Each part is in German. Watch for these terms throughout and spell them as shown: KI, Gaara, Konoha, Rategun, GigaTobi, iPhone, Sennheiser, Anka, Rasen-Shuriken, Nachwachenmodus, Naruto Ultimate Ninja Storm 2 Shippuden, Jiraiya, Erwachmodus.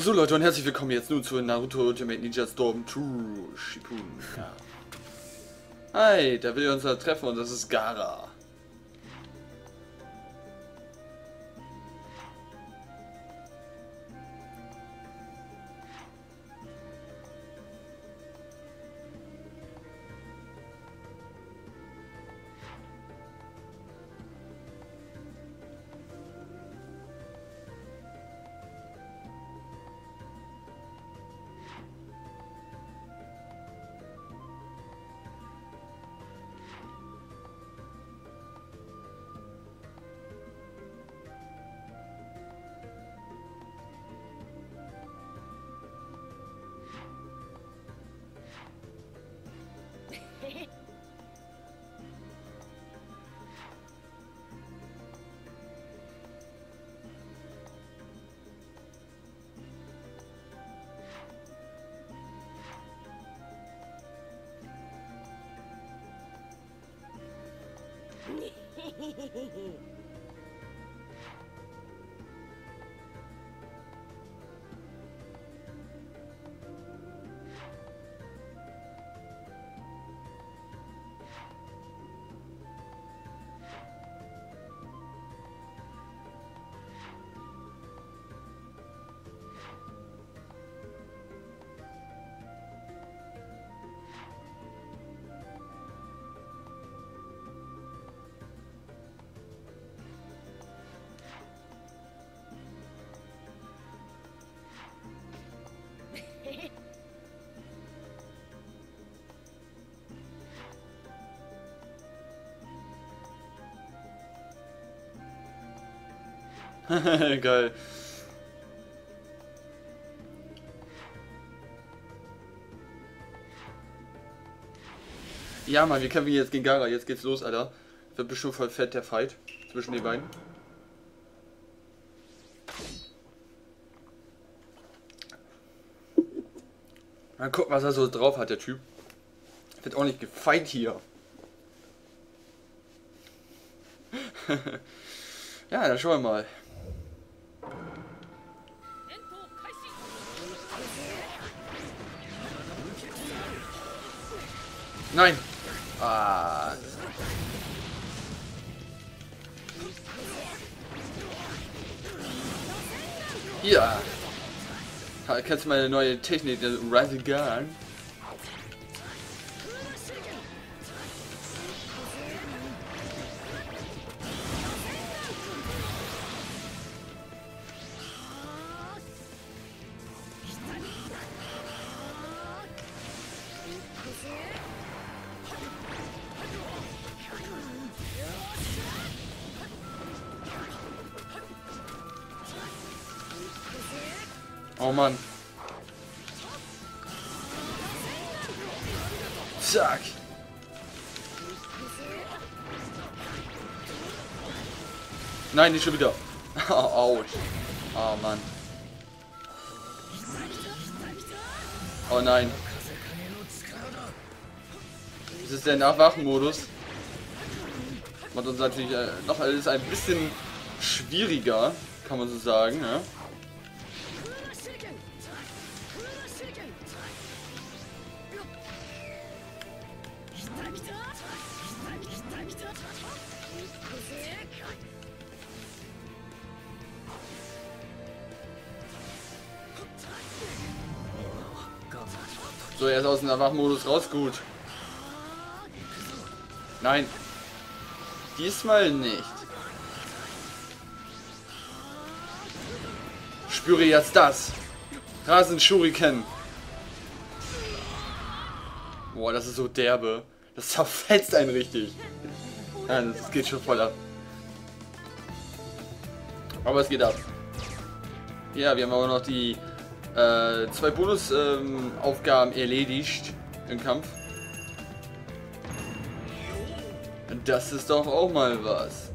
So Leute und herzlich willkommen jetzt nun zu Naruto Ultimate Ninja Storm 2 Shippuden. Ja. Hi, da will uns da treffen und das ist Gaara. Geil. Ja, Mann, wir kämpfen jetzt gegen Gaara. Jetzt geht's los, Alter. Wird bestimmt voll fett, der Fight zwischen den beiden. Mal gucken, was er so drauf hat, der Typ. Wird auch nicht gefeit hier. Ja, dann schauen wir mal. Nein! Ah. Ja! Kennst du meine neue Technik, der Rategun? Oh Mann. Zack. Nein, nicht schon wieder. Autsch. Oh Mann. Oh nein. Das ist der Nachwachenmodus. Macht uns natürlich noch alles ein bisschen schwieriger, kann man so sagen, ne? So, er ist aus dem Erwachmodus raus, gut. Nein. Diesmal nicht. Spüre jetzt das. Rasen-Shuriken. Boah, das ist so derbe. Das zerfetzt einen richtig. Ja, das geht schon voll ab. Aber es geht ab. Ja, wir haben aber noch die 2 Bonusaufgaben erledigt im Kampf. Das ist doch auch mal was.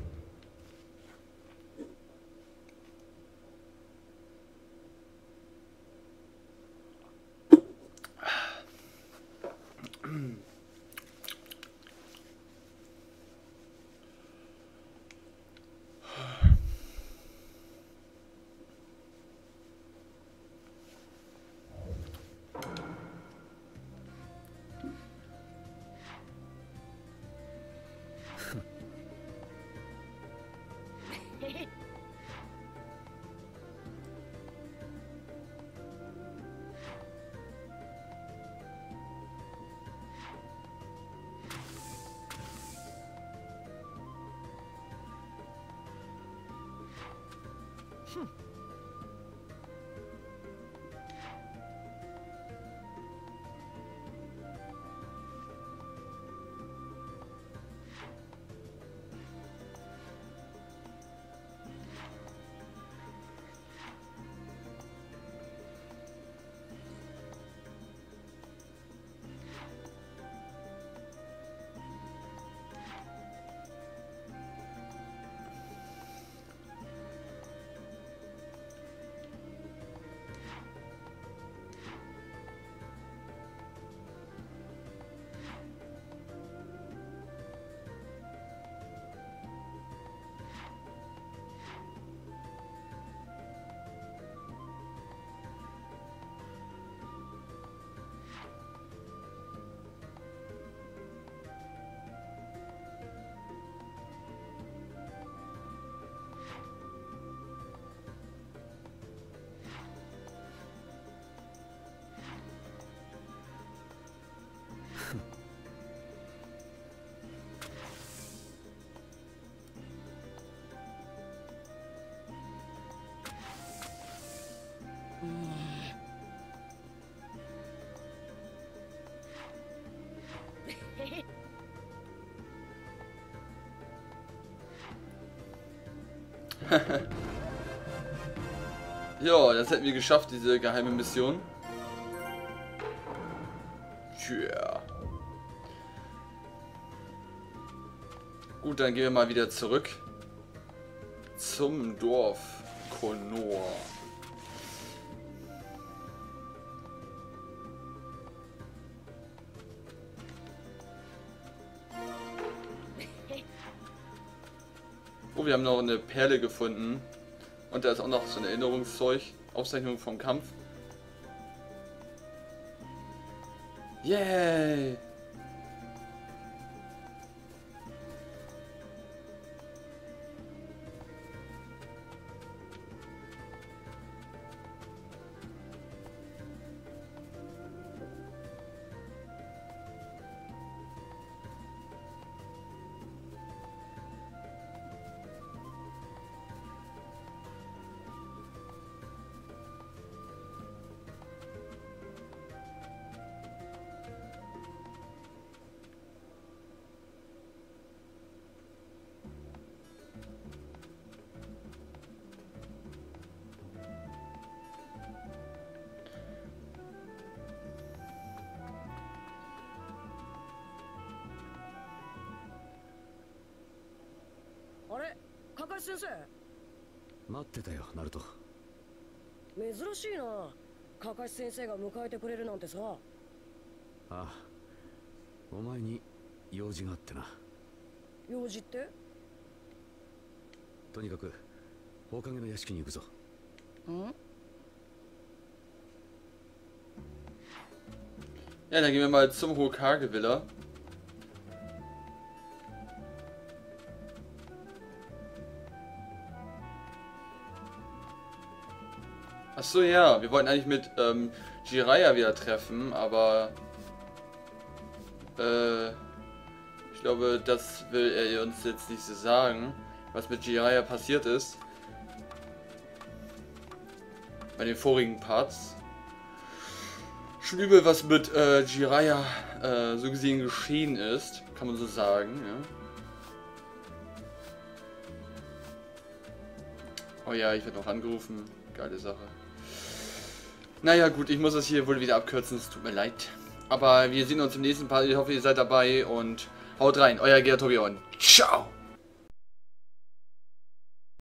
Ja, das hätten wir geschafft, diese geheime Mission. Tja. Gut, dann gehen wir mal wieder zurück zum Dorf Konoha. Wir haben noch eine Perle gefunden und da ist auch noch so ein Erinnerungszeug, Aufzeichnung vom Kampf. Yay! Ja, dann gehen wir mal zum Hokage-Villa. Achso, ja, wir wollten eigentlich mit Jiraiya wieder treffen, aber ich glaube, das will er uns jetzt nicht so sagen, was mit Jiraiya passiert ist. Bei den vorigen Parts. Schon übel, was mit Jiraiya so gesehen geschehen ist, kann man so sagen, ja. Oh ja, ich werde noch angerufen. Geile Sache. Naja gut, ich muss das hier wohl wieder abkürzen, es tut mir leid. Aber wir sehen uns im nächsten Part, ich hoffe ihr seid dabei und haut rein, euer GigaTobi und ciao!